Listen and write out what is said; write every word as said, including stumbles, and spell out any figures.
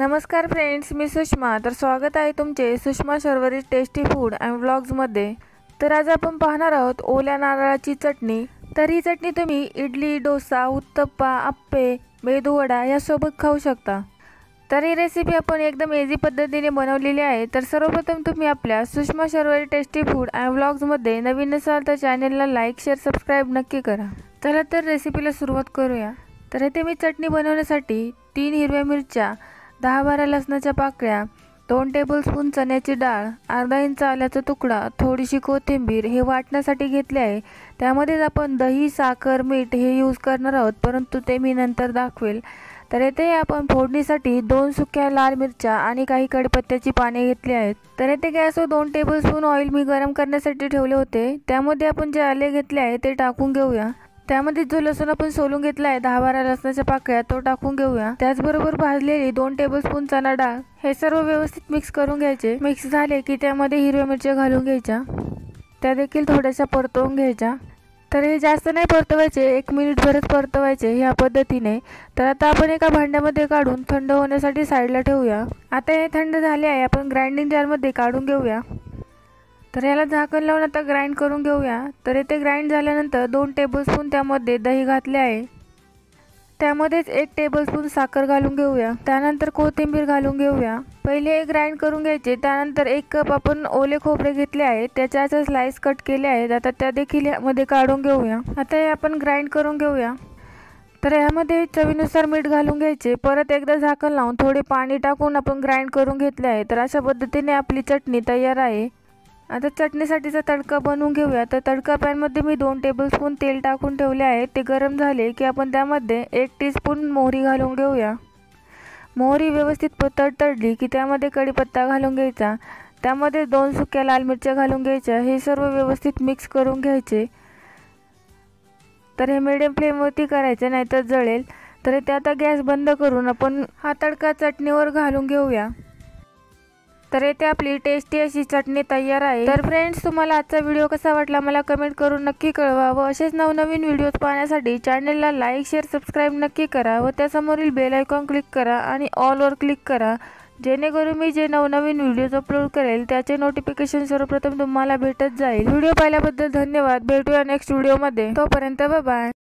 नमस्कार फ्रेंड्स, मी सुषमा। तर स्वागत आहे तुमचे Sushma Sharvari tasty food and व्लॉग्समध्ये। तर आज आपण पाहणार आहोत ओल्या नारळाची चटणी। तर ही चटणी तुम्ही इडली, डोसा, उत्तप्पा, अप्पे, मेदूवडा यासोबत खाऊ शकता। तर ही रेसिपी आपण एकदम इझी पद्धतीने बनवलेली आहे। तर सर्वप्रथम तुम्ही आपल्या Sushma Sharvari tasty food and व्लॉग्समध्ये नवीन असाल तर चॅनलला लाईक, शेअर, सबस्क्राईब नक्की करा। चला तर रेसिपीला सुरुवात करूया। तर इथे मी चटणी बनवण्यासाठी तीन हिरव्या मिरच्या, दहा बारा लसणाच्या पाकळ्या, दोन टेबलस्पून चण्याची डाळ, अर्धा इंच आल्याचा तुकडा, थोडीशी कोथिंबीर हे वाटण्यासाठी घेतले आहे। त्यामध्येच आपण दही, साखर, मीठ हे यूज करणार आहोत, परंतु ते मी नंतर दाखवेल। तर येथे आपण फोडणीसाठी दोन सुक्या लाल मिरच्या आणि काही कढीपत्त्याची पाने घेतली आहेत। तर येथे गॅसवर दोन टेबलस्पून ऑइल मी गरम करण्यासाठी ठेवले होते। त्यामध्ये आपण जे आले घेतले आहे ते टाकून घेऊया। त्यामध्ये जो लसूण आपण सोलून घेतला आहे, दहा बारा लसणाच्या पाकळ्या, तो टाकून घेऊया। त्याचबरोबर भाजलेली दोन टेबलस्पून चणा डाळ हे सर्व व्यवस्थित मिक्स करून घ्यायचे। मिक्स झाले की त्यामध्ये हिरव्या मिरच्या घालून घ्यायच्या, त्या देखील थोड्याशा परतवून घ्यायच्या। तर हे जास्त नाही परतवायचे, एक मिनिटभरच परतवायचे ह्या पद्धतीने। तर आता आपण एका भांड्यामध्ये काढून थंड होण्यासाठी साईडला ठेवूया। आता हे थंड झाले आहे, आपण ग्राइंडिंग जारमध्ये काढून घेऊया। तर याला झाकण लावून आता ग्राइंड करून घेऊया। तर इथे ग्राइंड झाल्यानंतर दोन टेबलस्पून त्यामध्ये दही घातले आहे, त्यामध्येच एक टेबलस्पून साखर घालून घेऊया। त्यानंतर कोथिंबीर घालून घेऊया। पहिले हे ग्राइंड करून घ्यायचे। त्यानंतर एक कप आपण ओले खोबरे घेतले आहे, त्याच्या अशा स्लाइस कट केले आहेत। आता त्या देखील यामध्ये काढून घेऊया। आता हे आपण ग्राइंड करून घेऊया। तर यामध्ये चवीनुसार मीठ घालून घ्यायचे। परत एकदा झाकण लावून थोडे पाणी टाकून आपण ग्राइंड करून घेतले आहे। तर अशा पद्धतीने आपली चटणी तयार आहे। आता चटणीसाठीचा तडका बनवून घेऊया। तर तडका पॅनमध्ये मी दोन टेबलस्पून तेल टाकून ठेवले आहे। ते गरम झाले की आपण त्यामध्ये एक टीस्पून मोहरी घालून घेऊया। मोहरी व्यवस्थित तडतडली की त्यामध्ये कढीपत्ता घालून घ्यायचा, त्यामध्ये दोन सुक्या लाल मिरच्या घालून घ्यायच्या। हे सर्व व्यवस्थित मिक्स करून घ्यायचे। तर हे मिडियम फ्लेमवरती करायचे, नाहीतर जळेल। तर ते आता गॅस बंद करून आपण हा तडका चटणीवर घालून घेऊया। तर येथे आपली टेस्टी अशी चटणी तयार आहे। तर फ्रेंड्स, तुम्हाला आजचा व्हिडिओ कसा वाटला मला कमेंट करून नक्की कळवा व असेच नवनवीन व्हिडिओज पाहण्यासाठी चॅनलला लाईक, शेअर, सबस्क्राईब नक्की करा व त्यासमोरील बेल आयकॉन क्लिक करा आणि ऑलवर क्लिक करा, जेणेकरून मी जे नवनवीन व्हिडिओज अपलोड करेल त्याचे नोटिफिकेशन सर्वप्रथम तुम्हाला भेटत जाईल। व्हिडिओ पाहिल्याबद्दल धन्यवाद। भेटूया नेक्स्ट व्हिडिओमध्ये, तोपर्यंत बाय बाय।